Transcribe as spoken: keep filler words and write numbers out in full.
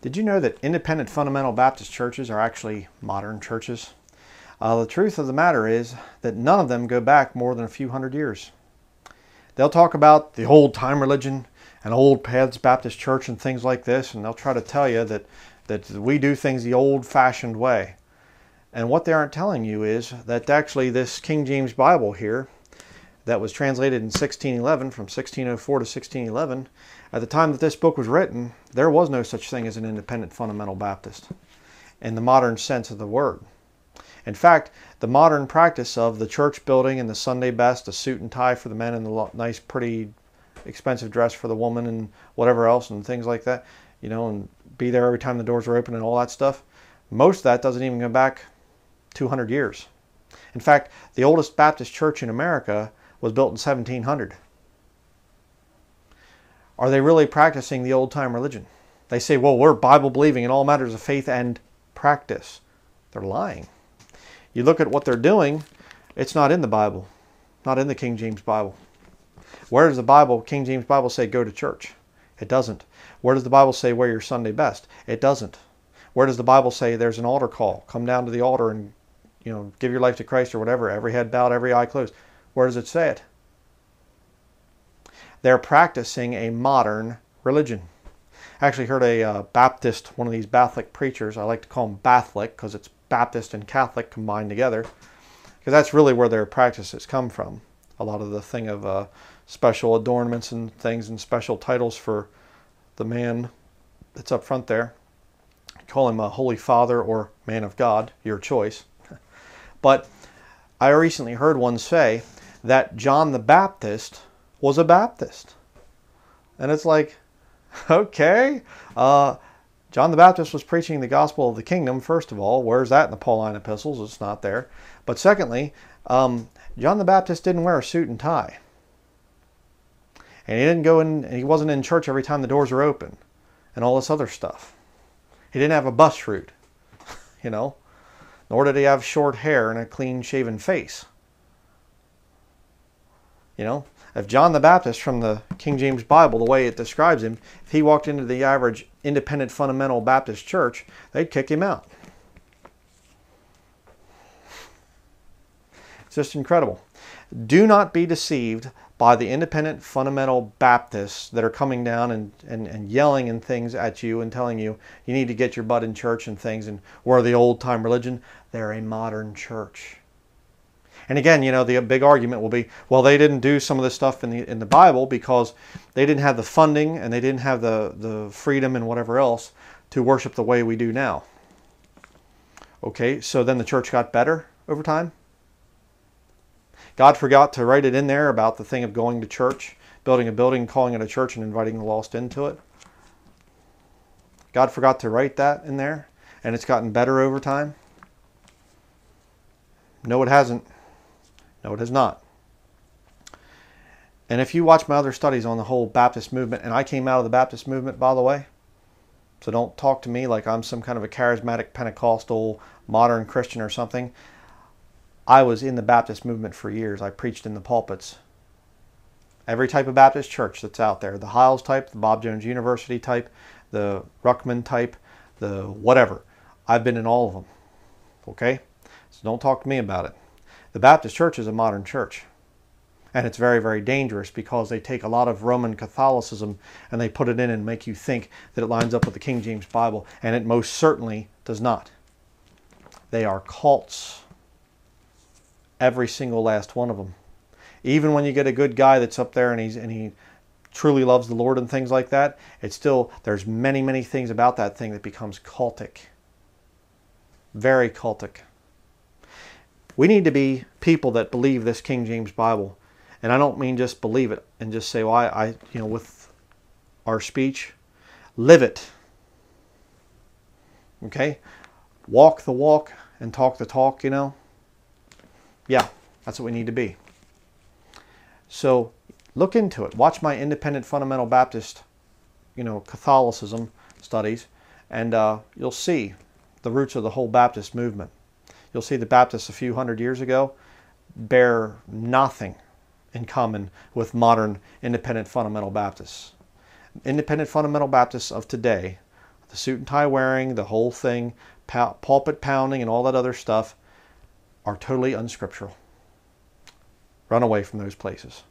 Did you know that independent fundamental Baptist churches are actually modern churches? Uh, the truth of the matter is that none of them go back more than a few hundred years. They'll talk about the old-time religion and old paths Baptist church and things like this, and they'll try to tell you that, that we do things the old-fashioned way. And what they aren't telling you is that actually this King James Bible here that was translated in sixteen eleven, from sixteen oh four to sixteen eleven, at the time that this book was written, there was no such thing as an independent fundamental Baptist in the modern sense of the word. In fact, the modern practice of the church building and the Sunday best, the suit and tie for the men and the nice, pretty, expensive dress for the woman and whatever else and things like that, you know, and be there every time the doors are open and all that stuff, most of that doesn't even go back two hundred years. In fact, the oldest Baptist church in America was built in seventeen hundred. Are they really practicing the old-time religion? They say, well, we're Bible-believing in all matters of faith and practice. They're lying. You look at what they're doing, it's not in the Bible, not in the King James Bible. Where does the Bible, King James Bible, say go to church? It doesn't. Where does the Bible say wear your Sunday best? It doesn't. Where does the Bible say there's an altar call? Come down to the altar and, you know, give your life to Christ or whatever, every head bowed, every eye closed. Where does it say it? They're practicing a modern religion. I actually heard a uh, Baptist, one of these Catholic preachers, I like to call them Catholic because it's Baptist and Catholic combined together, because that's really where their practices come from. A lot of the thing of uh, special adornments and things and special titles for the man that's up front there. I call him a Holy Father or Man of God, your choice. But I recently heard one say that John the Baptist was a Baptist. And it's like, okay, uh, John the Baptist was preaching the gospel of the kingdom, first of all. Where's that in the Pauline epistles? It's not there. But secondly, um, John the Baptist didn't wear a suit and tie. And he didn't go in, and he wasn't in church every time the doors were open and all this other stuff. He didn't have a bus route, you know, nor did he have short hair and a clean-shaven face. You know, if John the Baptist from the King James Bible, the way it describes him, if he walked into the average independent fundamental Baptist church, they'd kick him out. It's just incredible. Do not be deceived by the independent fundamental Baptists that are coming down and, and, and yelling and things at you and telling you, you need to get your butt in church and things, and we're the old-time religion. They're a modern church. And again, you know, the big argument will be, well, they didn't do some of this stuff in the, in the Bible because they didn't have the funding and they didn't have the, the freedom and whatever else to worship the way we do now. Okay, so then the church got better over time. God forgot to write it in there about the thing of going to church, building a building, calling it a church, and inviting the lost into it. God forgot to write that in there, and it's gotten better over time. No, it hasn't. No, it has not. And if you watch my other studies on the whole Baptist movement, and I came out of the Baptist movement, by the way, so don't talk to me like I'm some kind of a charismatic Pentecostal modern Christian or something. I was in the Baptist movement for years. I preached in the pulpits. Every type of Baptist church that's out there, the Hiles type, the Bob Jones University type, the Ruckman type, the whatever. I've been in all of them. Okay? So don't talk to me about it. The Baptist church is a modern church, and it's very, very dangerous because they take a lot of Roman Catholicism and they put it in and make you think that it lines up with the King James Bible, and it most certainly does not. They are cults, every single last one of them. Even when you get a good guy that's up there and, he's, and he truly loves the Lord and things like that, it's still, there's many, many things about that thing that becomes cultic, very cultic. We need to be people that believe this King James Bible. And I don't mean just believe it and just say, well, I, I you know, with our speech, live it. Okay? Walk the walk and talk the talk, you know? Yeah, that's what we need to be. So look into it. Watch my independent fundamental Baptist, you know, Catholicism studies, and uh, you'll see the roots of the whole Baptist movement. You'll see the Baptists a few hundred years ago bear nothing in common with modern independent fundamental Baptists. Independent fundamental Baptists of today the suit and tie wearing, the whole thing, pulpit pounding and all that other stuff are totally unscriptural. Run away from those places.